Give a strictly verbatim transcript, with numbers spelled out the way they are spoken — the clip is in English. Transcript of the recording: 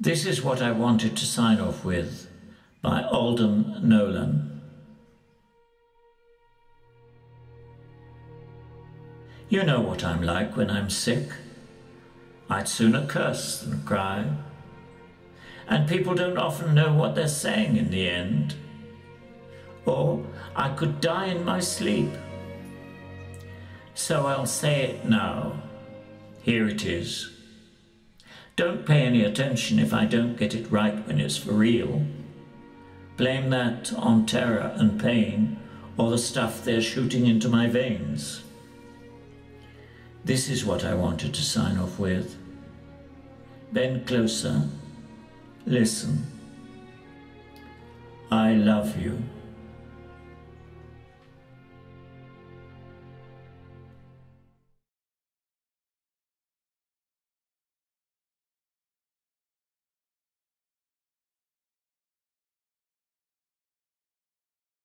This is what I wanted to sign off with, by Alden Nowlan. You know what I'm like when I'm sick. I'd sooner curse than cry. And people don't often know what they're saying in the end. Or I could die in my sleep. So I'll say it now. Here it is. Don't pay any attention if I don't get it right when it's for real. Blame that on terror and pain, or the stuff they're shooting into my veins. This is what I wanted to sign off with. Bend closer. Listen. I love you.